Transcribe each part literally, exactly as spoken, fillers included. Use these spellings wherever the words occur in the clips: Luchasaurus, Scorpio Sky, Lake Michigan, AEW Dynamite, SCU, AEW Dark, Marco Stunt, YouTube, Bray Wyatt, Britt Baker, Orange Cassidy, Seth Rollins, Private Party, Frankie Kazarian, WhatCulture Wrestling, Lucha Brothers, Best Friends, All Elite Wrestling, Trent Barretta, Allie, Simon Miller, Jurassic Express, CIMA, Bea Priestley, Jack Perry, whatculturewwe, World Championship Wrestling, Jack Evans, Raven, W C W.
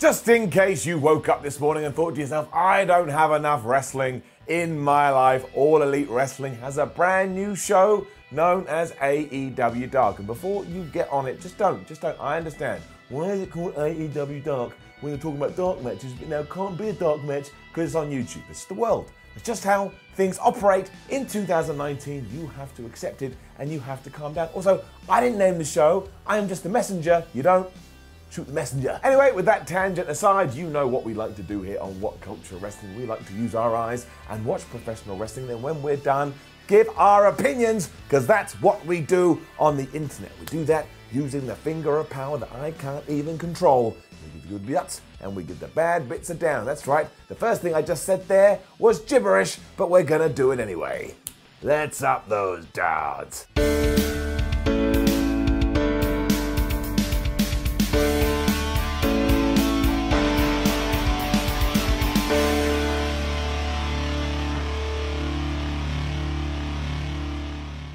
Just in case you woke up this morning and thought to yourself, I don't have enough wrestling in my life, All Elite Wrestling has a brand new show known as A E W Dark. And before you get on it, just don't, just don't, I understand. Why is it called A E W Dark when they're talking about dark matches, but now it can't be a dark match because it's on YouTube? It's the world. It's just how things operate in two thousand nineteen. You have to accept it and you have to calm down. Also, I didn't name the show. I am just the messenger. You don't shoot the messenger. Anyway, with that tangent aside, you know what we like to do here on What Culture Wrestling. We like to use our eyes and watch professional wrestling. Then when we're done, give our opinions, because that's what we do on the internet. We do that using the finger of power that I can't even control. We give the good bits and we give the bad bits a down. That's right, the first thing I just said there was gibberish, but we're gonna do it anyway. Let's up those downs.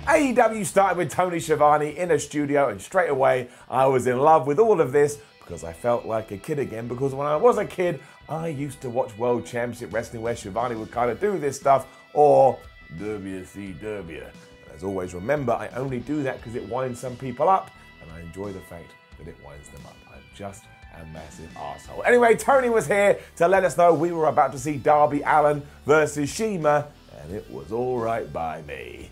A E W started with Tony Schiavone in a studio, and straight away I was in love with all of this because I felt like a kid again. Because when I was a kid, I used to watch World Championship Wrestling where Schiavone would kind of do this stuff, or W C W. And as always, remember, I only do that because it winds some people up, and I enjoy the fact that it winds them up. I'm just a massive asshole. Anyway, Tony was here to let us know we were about to see Darby Allin versus C I M A, and it was all right by me.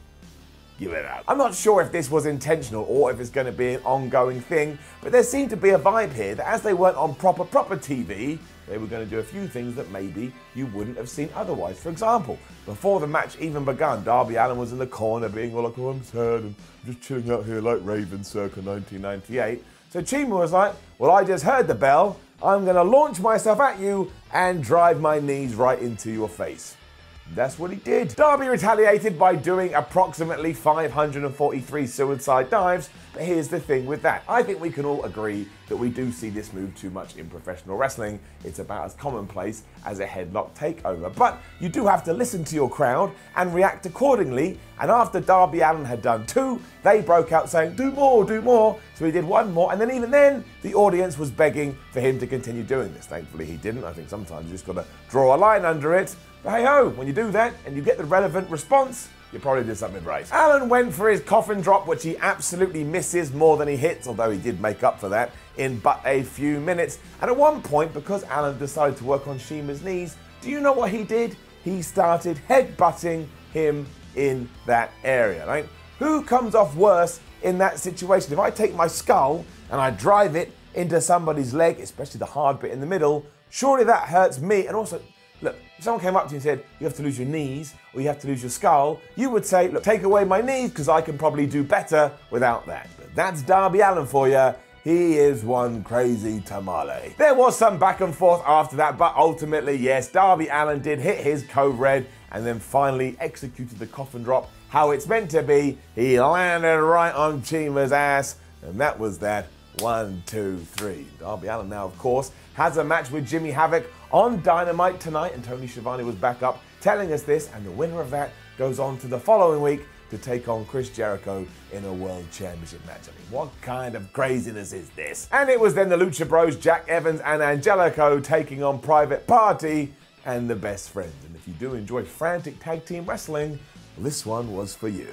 Give it up. I'm not sure if this was intentional or if it's going to be an ongoing thing, but there seemed to be a vibe here that as they weren't on proper, proper T V, they were going to do a few things that maybe you wouldn't have seen otherwise. For example, before the match even begun, Darby Allin was in the corner being all like, oh, I'm sad, I'm just chilling out here like Raven circa nineteen ninety-eight. So C I M A was like, well, I just heard the bell, I'm going to launch myself at you and drive my knees right into your face. That's what he did. Darby retaliated by doing approximately five hundred forty-three suicide dives, but here's the thing with that. I think we can all agree that we do see this move too much in professional wrestling. It's about as commonplace as a headlock takeover. But you do have to listen to your crowd and react accordingly, and after Darby Allin had done two, they broke out saying, do more, do more. So he did one more, and then even then, the audience was begging for him to continue doing this. Thankfully he didn't. I think sometimes you just gotta draw a line under it. But hey-ho, when you do that and you get the relevant response, you probably did something right. Allin went for his coffin drop, which he absolutely misses more than he hits, although he did make up for that in but a few minutes. And at one point, because Allin decided to work on C I M A's knees, do you know what he did? He started headbutting him in that area, right? Who comes off worse in that situation? If I take my skull and I drive it into somebody's leg, especially the hard bit in the middle, surely that hurts me. And also, look, if someone came up to you and said, you have to lose your knees or you have to lose your skull, you would say, look, take away my knees because I can probably do better without that. But that's Darby Allin for you. He is one crazy tamale. There was some back and forth after that, but ultimately, yes, Darby Allin did hit his code red and then finally executed the coffin drop how it's meant to be. He landed right on C I M A's ass, and that was that. One, two, three. Darby Allin now, of course, has a match with Jimmy Havoc on Dynamite tonight, and Tony Schiavone was back up telling us this, and the winner of that goes on to the following week to take on Chris Jericho in a World Championship match. I mean, what kind of craziness is this? And it was then the Lucha Bros, Jack Evans and Angelico, taking on Private Party and the Best Friends. And if you do enjoy frantic tag team wrestling, this one was for you.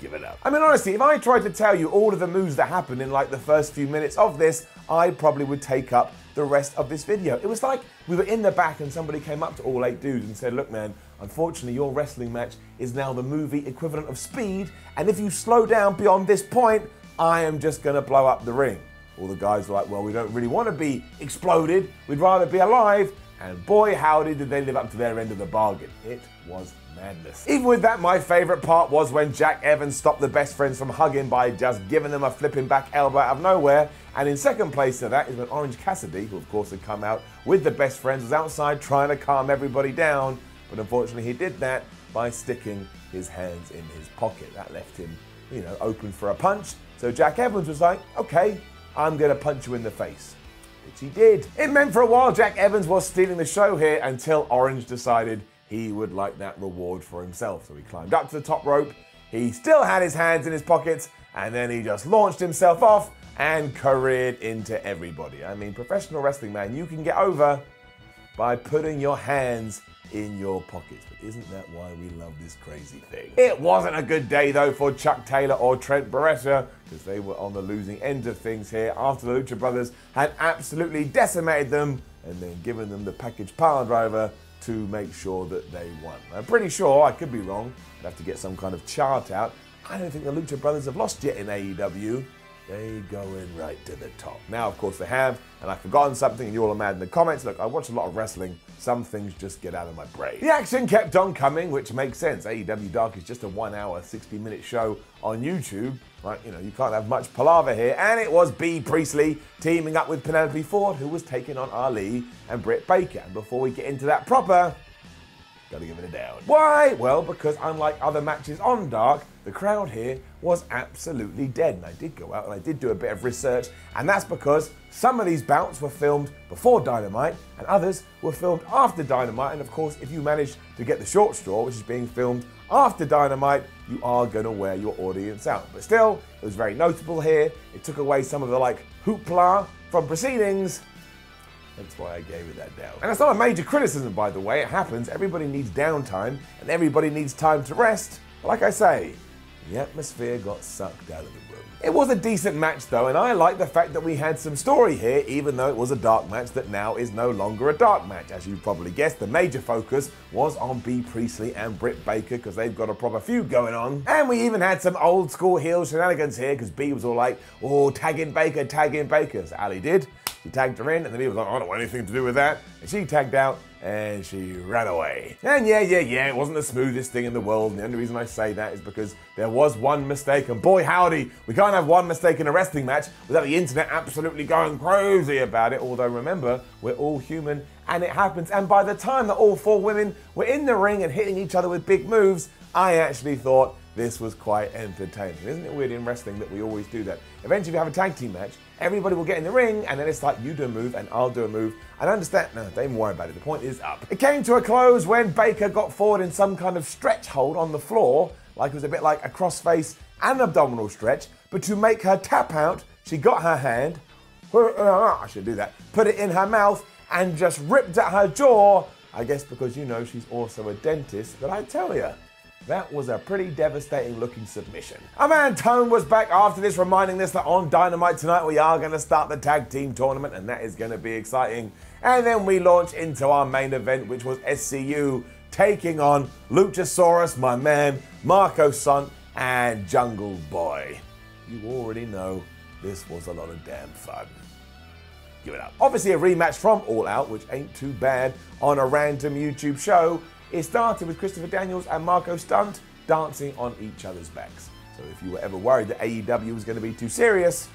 Give it up. I mean, honestly, if I tried to tell you all of the moves that happened in like the first few minutes of this, I probably would take up the rest of this video. It was like we were in the back and somebody came up to all eight dudes and said, look, man, unfortunately, your wrestling match is now the movie equivalent of Speed, and if you slow down beyond this point, I am just gonna blow up the ring. All the guys were like, well, we don't really want to be exploded, we'd rather be alive. And boy, howdy, did they live up to their end of the bargain. It was madness. Even with that, my favorite part was when Jack Evans stopped the Best Friends from hugging by just giving them a flipping back elbow out of nowhere. And in second place to that is when Orange Cassidy, who of course had come out with the Best Friends, was outside trying to calm everybody down. But unfortunately, he did that by sticking his hands in his pocket. That left him, you know, open for a punch. So Jack Evans was like, okay, I'm gonna punch you in the face. Which he did. It meant for a while Jack Evans was stealing the show here until Orange decided he would like that reward for himself. So he climbed up to the top rope, he still had his hands in his pockets, and then he just launched himself off and careered into everybody. I mean, professional wrestling, man, you can get over by putting your hands in your pockets. But isn't that why we love this crazy thing? It wasn't a good day, though, for Chuck Taylor or Trent Barretta, because they were on the losing end of things here after the Lucha Brothers had absolutely decimated them and then given them the package power driver to make sure that they won. I'm pretty sure, I could be wrong, I'd have to get some kind of chart out. I don't think the Lucha Brothers have lost yet in A E W. They're going right to the top. Now, of course, they have, and I've forgotten something, and you all are mad in the comments. Look, I watch a lot of wrestling. Some things just get out of my brain. The action kept on coming, which makes sense. A E W Dark is just a one hour, sixty minute show on YouTube. Right, you know, you can't have much palaver here. And it was Bea Priestley teaming up with Penelope Ford, who was taking on Ali and Britt Baker. And before we get into that proper, gotta give it a down. Why? Well, because unlike other matches on Dark, the crowd here was absolutely dead. And I did go out and I did do a bit of research, and that's because some of these bouts were filmed before Dynamite and others were filmed after Dynamite. And of course, if you managed to get the short straw, which is being filmed after Dynamite, you are gonna wear your audience out. But still, it was very notable here. It took away some of the like hoopla from proceedings. That's why I gave it that down. And it's not a major criticism, by the way. It happens. Everybody needs downtime, and everybody needs time to rest. But like I say, the atmosphere got sucked out of the room. It was a decent match, though, and I like the fact that we had some story here, even though it was a dark match that now is no longer a dark match. As you probably guessed, the major focus was on Bea Priestley and Britt Baker, because they've got a proper feud going on. And we even had some old school heel shenanigans here, because Bea was all like, oh, tag in Baker, tag in Baker. So Ali did. She tagged her in, and then he was like, I don't want anything to do with that. And she tagged out, and she ran away. And yeah, yeah, yeah, it wasn't the smoothest thing in the world. And the only reason I say that is because there was one mistake. And boy, howdy, we can't have one mistake in a wrestling match without the internet absolutely going crazy about it. Although, remember, we're all human, and it happens. And by the time that all four women were in the ring and hitting each other with big moves, I actually thought this was quite entertaining. Isn't it weird in wrestling that we always do that? Eventually, we have a tag team match. Everybody will get in the ring, and then it's like, you do a move and I'll do a move. And I understand, no, don't even worry about it. The point is up. It came to a close when Baker got forward in some kind of stretch hold on the floor, like it was a bit like a crossface and abdominal stretch. But to make her tap out, she got her hand, I should do that, put it in her mouth and just ripped at her jaw. I guess because, you know, she's also a dentist, but I tell you, that was a pretty devastating looking submission. Our man Tone was back after this, reminding us that on Dynamite tonight we are going to start the tag team tournament, and that is going to be exciting. And then we launch into our main event, which was S C U taking on Luchasaurus, my man, Marco Stunt, and Jungle Boy. You already know this was a lot of damn fun. Give it up. Obviously a rematch from All Out, which ain't too bad on a random YouTube show. It started with Christopher Daniels and Marco Stunt dancing on each other's backs. So if you were ever worried that A E W was going to be too serious,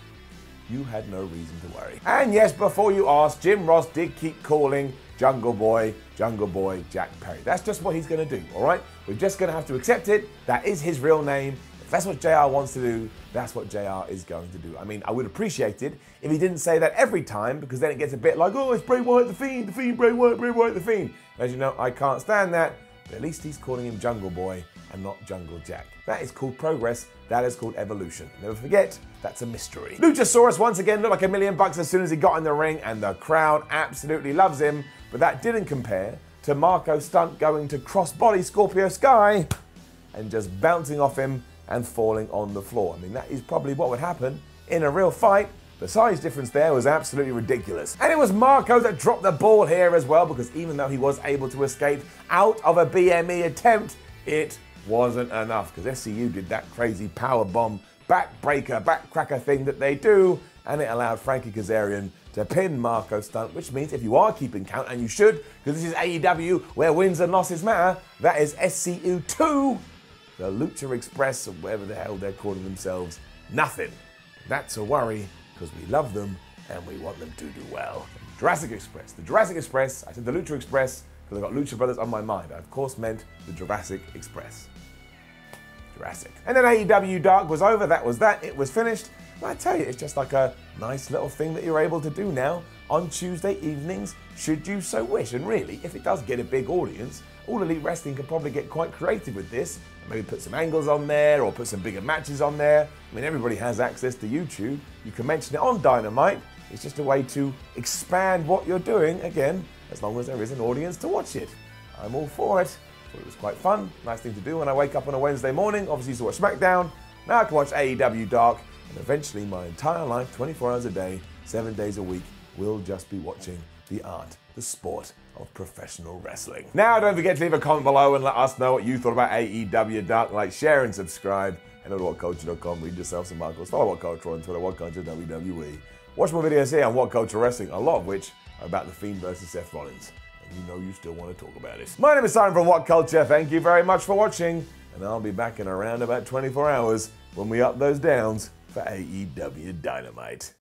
you had no reason to worry. And yes, before you ask, Jim Ross did keep calling Jungle Boy, Jungle Boy, Jack Perry. That's just what he's going to do, all right? We're just going to have to accept it. That is his real name. If that's what J R wants to do, that's what J R is going to do. I mean, I would appreciate it if he didn't say that every time, because then it gets a bit like, oh, it's Bray Wyatt the Fiend, the Fiend, Bray Wyatt, Bray Wyatt the Fiend. As you know, I can't stand that, but at least he's calling him Jungle Boy and not Jungle Jack. That is called progress. That is called evolution. Never forget, that's a mystery. Luchasaurus once again looked like a million bucks as soon as he got in the ring, and the crowd absolutely loves him, but that didn't compare to Marco Stunt going to crossbody Scorpio Sky and just bouncing off him and falling on the floor. I mean, that is probably what would happen in a real fight. The size difference there was absolutely ridiculous. And it was Marco that dropped the ball here as well, because even though he was able to escape out of a B M E attempt, it wasn't enough, because S C U did that crazy power bomb, backbreaker, backcracker thing that they do, and it allowed Frankie Kazarian to pin Marco Stunt, which means if you are keeping count, and you should, because this is A E W where wins and losses matter, that is S C U two, the Lucha Express, or whatever the hell they're calling themselves, nothing. That's a worry, because we love them and we want them to do well. Jurassic Express. The Jurassic Express, I said the Lucha Express, because I've got Lucha Brothers on my mind. I, of course, meant the Jurassic Express. Jurassic. And then A E W Dark was over. That was that. It was finished. And I tell you, it's just like a nice little thing that you're able to do now on Tuesday evenings, should you so wish. And really, if it does get a big audience, All Elite Wrestling can probably get quite creative with this. Maybe put some angles on there or put some bigger matches on there. I mean, everybody has access to YouTube. You can mention it on Dynamite. It's just a way to expand what you're doing, again, as long as there is an audience to watch it. I'm all for it. Thought it was quite fun. Nice thing to do when I wake up on a Wednesday morning. Obviously used to watch SmackDown. Now I can watch A E W Dark. And eventually my entire life, twenty-four hours a day, seven days a week, will just be watching the art, the sport of professional wrestling. Now, don't forget to leave a comment below and let us know what you thought about A E W Dark. Like, share, and subscribe. Head over to what culture dot com, read yourself some articles, follow What Culture on Twitter, what culture W W E. Watch more videos here on What Culture Wrestling, a lot of which are about The Fiend versus Seth Rollins. And you know you still want to talk about it. My name is Simon from What Culture. Thank you very much for watching. And I'll be back in around about twenty-four hours when we up those downs for A E W Dynamite.